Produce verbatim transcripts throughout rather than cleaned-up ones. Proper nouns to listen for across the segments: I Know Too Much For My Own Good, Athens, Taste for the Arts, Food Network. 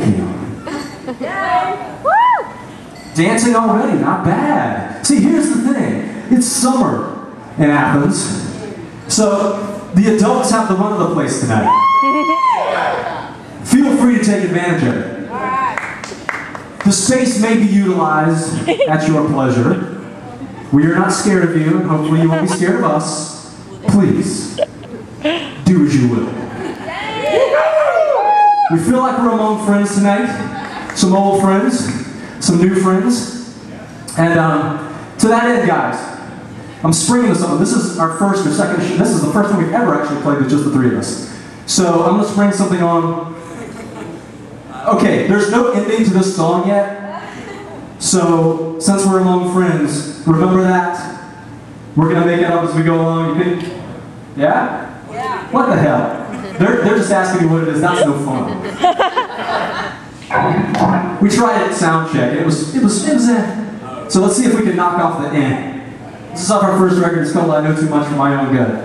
Thank you. Yeah. Woo! Dancing already, not bad. See, here's the thing. It's summer in Athens, so the adults have to run the place tonight. Feel free to take advantage of it. All right. The space may be utilized at your pleasure. We are not scared of you, and hopefully you won't be scared of us. Please, do as you will. We feel like we're among friends tonight. Some old friends, some new friends. And um, to that end, guys, I'm springing this on. This is our first or second, this is the first time we've ever actually played with just the three of us. So I'm gonna spring something on. Okay, there's no ending to this song yet. So, since we're among friends, remember that. We're going to make it up as we go along, you think? Yeah? Yeah. What the hell? They're, they're just asking me what it is. That's no fun. We tried it sound check. It was, it was, it was eh. So let's see if we can knock off the eh. This is off our first record. It's called I Know Too Much For My Own Good.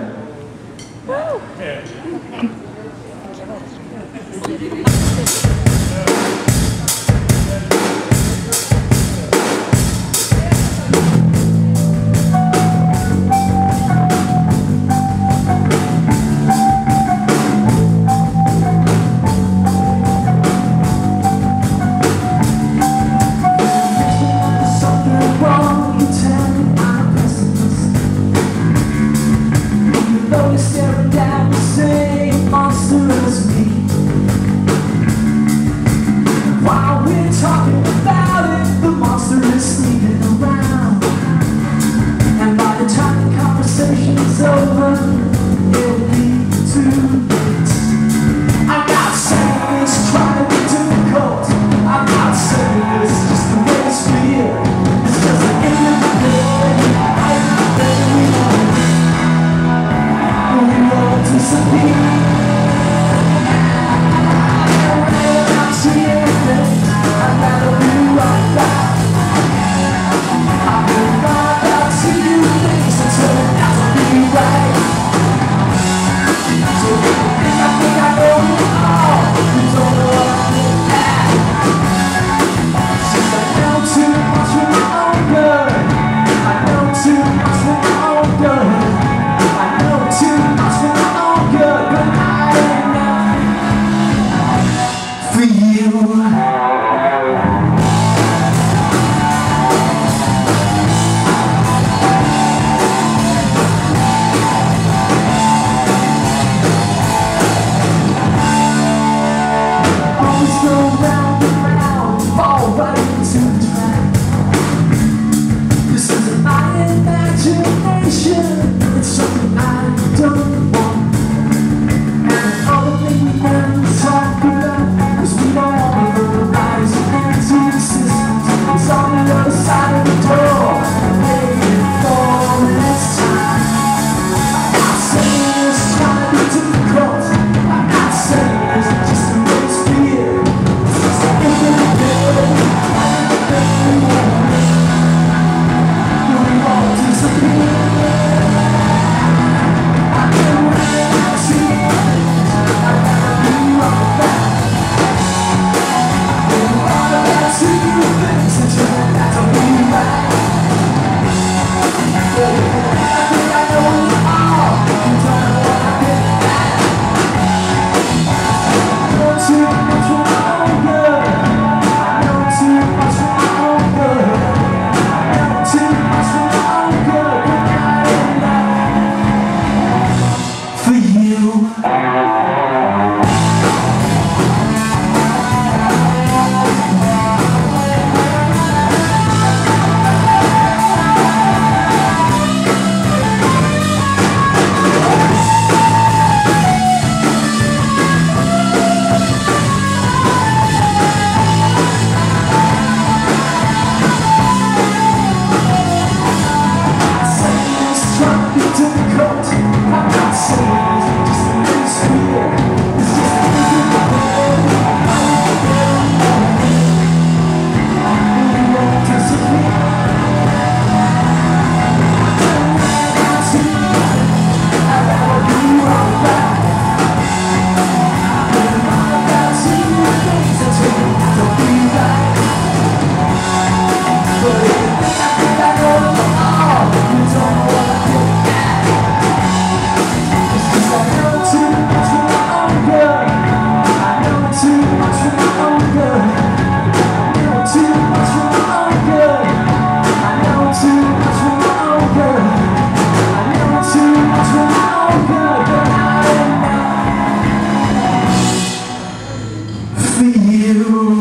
Thank you. you.